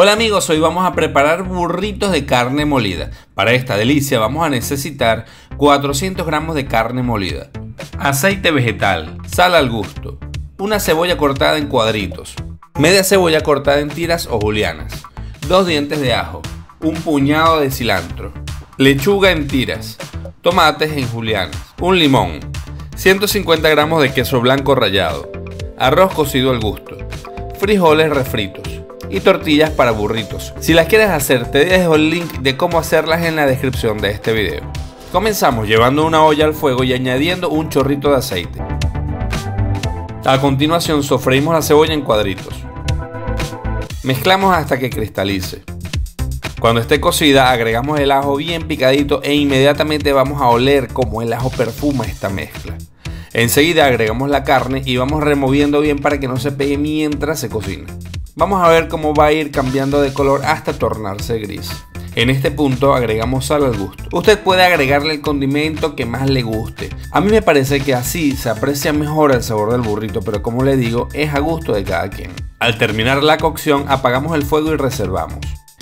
Hola amigos, hoy vamos a preparar burritos de carne molida. Para esta delicia vamos a necesitar 400 gramos de carne molida, aceite vegetal, sal al gusto, una cebolla cortada en cuadritos, media cebolla cortada en tiras o julianas, 2 dientes de ajo, un puñado de cilantro, lechuga en tiras, tomates en julianas, un limón, 150 gramos de queso blanco rallado, arroz cocido al gusto, frijoles refritos y tortillas para burritos. Si las quieres hacer, te dejo el link de cómo hacerlas en la descripción de este video. Comenzamos llevando una olla al fuego y añadiendo un chorrito de aceite. A continuación sofreímos la cebolla en cuadritos. Mezclamos hasta que cristalice. Cuando esté cocida agregamos el ajo bien picadito e inmediatamente vamos a oler cómo el ajo perfuma esta mezcla. Enseguida agregamos la carne y vamos removiendo bien para que no se pegue mientras se cocina. Vamos a ver cómo va a ir cambiando de color hasta tornarse gris. En este punto agregamos sal al gusto. Usted puede agregarle el condimento que más le guste. A mí me parece que así se aprecia mejor el sabor del burrito, pero como le digo, es a gusto de cada quien. Al terminar la cocción apagamos el fuego y reservamos.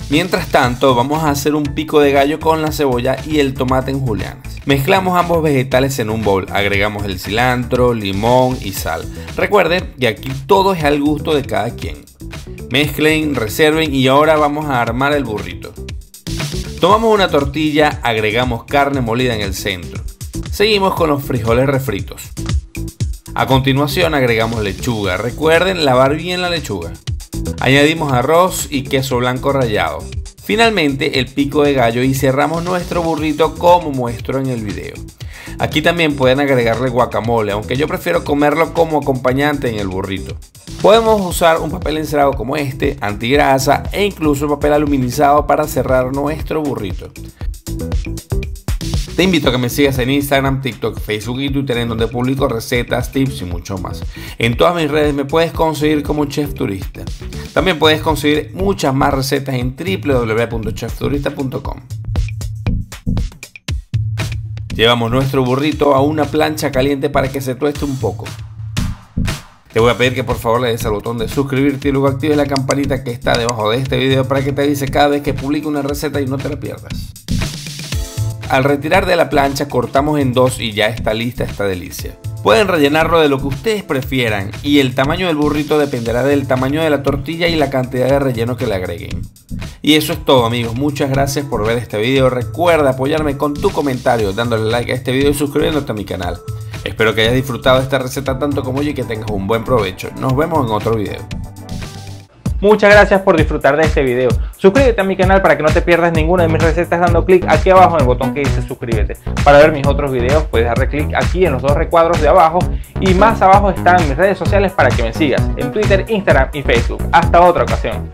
Mientras tanto vamos a hacer un pico de gallo con la cebolla y el tomate en julianas. Mezclamos ambos vegetales en un bowl, agregamos el cilantro, limón y sal. Recuerde que aquí todo es al gusto de cada quien. Mezclen, reserven y ahora vamos a armar el burrito. Tomamos una tortilla, agregamos carne molida en el centro. Seguimos con los frijoles refritos. A continuación agregamos lechuga, recuerden lavar bien la lechuga. Añadimos arroz y queso blanco rallado. Finalmente el pico de gallo y cerramos nuestro burrito como muestro en el video. Aquí también pueden agregarle guacamole, aunque yo prefiero comerlo como acompañante en el burrito. Podemos usar un papel encerado como este, antigrasa e incluso papel aluminizado para cerrar nuestro burrito. Te invito a que me sigas en Instagram, TikTok, Facebook y Twitter, en donde publico recetas, tips y mucho más. En todas mis redes me puedes conseguir como Chef Turista. También puedes conseguir muchas más recetas en www.chefturista.com. Llevamos nuestro burrito a una plancha caliente para que se tueste un poco. Te voy a pedir que por favor le des al botón de suscribirte y luego actives la campanita que está debajo de este video para que te avise cada vez que publique una receta y no te la pierdas. Al retirar de la plancha cortamos en dos y ya está lista esta delicia. Pueden rellenarlo de lo que ustedes prefieran y el tamaño del burrito dependerá del tamaño de la tortilla y la cantidad de relleno que le agreguen. Y eso es todo amigos, muchas gracias por ver este video. Recuerda apoyarme con tu comentario, dándole like a este video y suscribiéndote a mi canal. Espero que hayas disfrutado de esta receta tanto como yo y que tengas un buen provecho. Nos vemos en otro video. Muchas gracias por disfrutar de este video. Suscríbete a mi canal para que no te pierdas ninguna de mis recetas dando clic aquí abajo en el botón que dice suscríbete. Para ver mis otros videos puedes darle clic aquí en los dos recuadros de abajo y más abajo están mis redes sociales para que me sigas en Twitter, Instagram y Facebook. Hasta otra ocasión.